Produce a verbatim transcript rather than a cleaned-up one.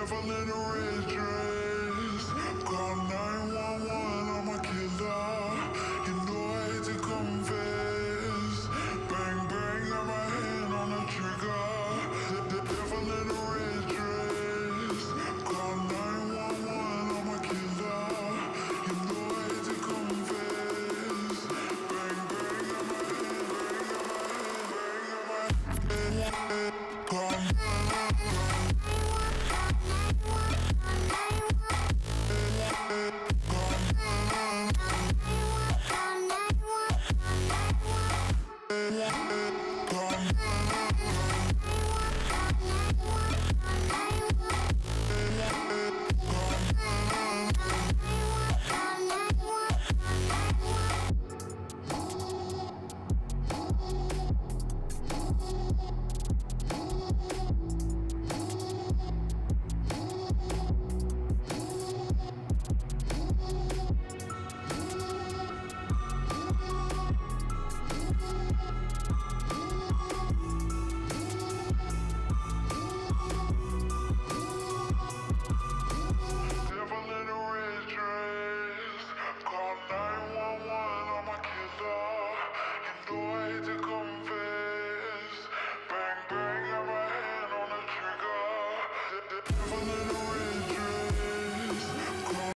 never let her enter.